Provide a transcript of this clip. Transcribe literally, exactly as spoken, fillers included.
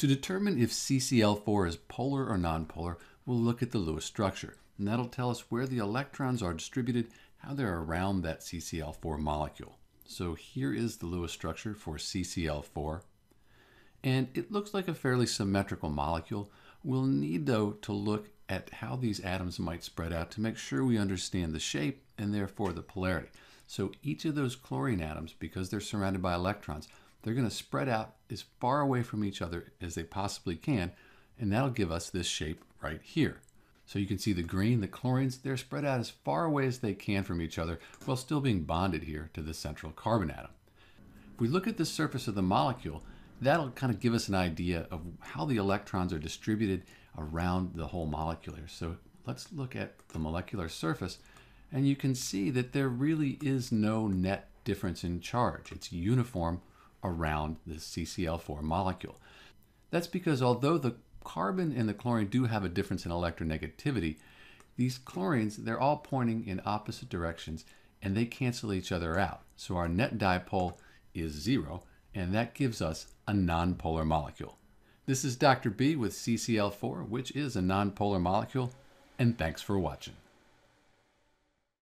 To determine if C C l four is polar or nonpolar, we'll look at the Lewis structure, and that'll tell us where the electrons are distributed, how they're around that C C l four molecule. So here is the Lewis structure for C C l four, and it looks like a fairly symmetrical molecule. We'll need, though, to look at how these atoms might spread out to make sure we understand the shape and therefore the polarity. So each of those chlorine atoms, because they're surrounded by electrons, they're going to spread out as far away from each other as they possibly can, and that'll give us this shape right here. So you can see the green, the chlorines, they're spread out as far away as they can from each other while still being bonded here to the central carbon atom. If we look at the surface of the molecule, that'll kind of give us an idea of how the electrons are distributed around the whole molecule here. So let's look at the molecular surface, and you can see that there really is no net difference in charge. It's uniform around the C C l four molecule. That's because although the carbon and the chlorine do have a difference in electronegativity, these chlorines, they're all pointing in opposite directions and they cancel each other out. So our net dipole is zero, and that gives us a nonpolar molecule. This is Doctor B with C C l four, which is a nonpolar molecule, and thanks for watching.